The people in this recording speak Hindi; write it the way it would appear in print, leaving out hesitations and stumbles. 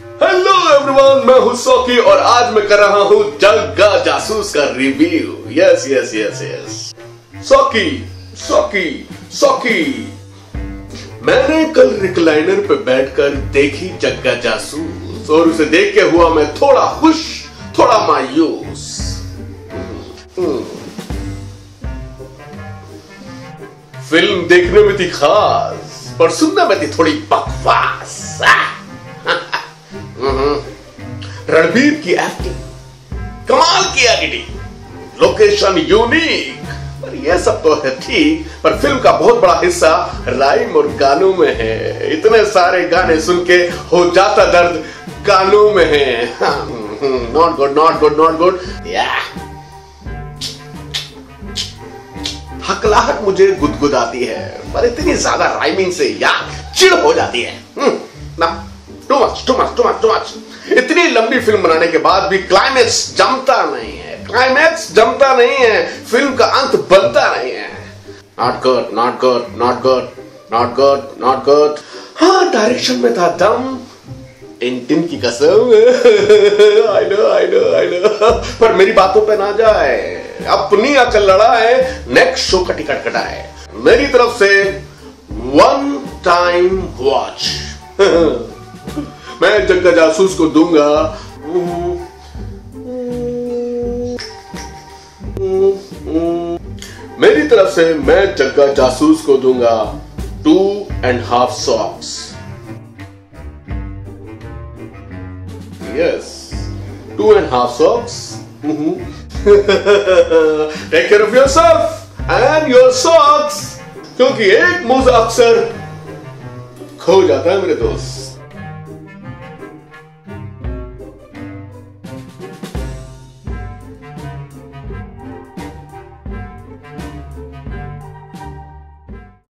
हेलो एवरीवन, मैं हूं सौकी और आज मैं कर रहा हूं जग्गा जासूस का review. Yes yes yes yes सौकी सौकी सौकी, मैंने कल रिक्लाइनर पे बैठकर देखी जग्गा जासूस और उसे देख के हुआ मैं थोड़ा खुश थोड़ा मायूस। फिल्म देखने में थी खास पर सुनने में थी थोड़ी बकवास। रणबीर की एक्टिंग कमाल की, एक्टिंग लोकेशन यूनिक, पर यह सब तो है ठीक, पर फिल्म का बहुत बड़ा हिस्सा राइम और गानों में है। इतने सारे गाने सुन के हो जाता दर्द गानों में है। Not good not good not good. हकलाहट मुझे गुदगुदाती है पर इतनी ज्यादा राइमिंग से यार चिढ़ हो जाती है ना। Too much too much too much too much. इतनी लंबी फिल्म बनाने के बाद भी क्लाइमेक्स जमता नहीं है, क्लाइमेक्स जमता नहीं है, फिल्म का अंत बनता नहीं है। Not good not good not good not good not good. हाँ, डायरेक्शन में था दम, इन दिन की कसम। I know, I know, I know. पर मेरी बातों पे ना जाए, अपनी अकल लड़ा है, नेक्स्ट शो का टिकट कटा है। मेरी तरफ से वन टाइम वॉच। मैं जग्गा जासूस को दूंगा 2.5 socks। Yes, 2.5 socks। Take care of yourself and your socks, क्योंकि एक मुझ अक्सर खो जाता है मेरे दोस्त।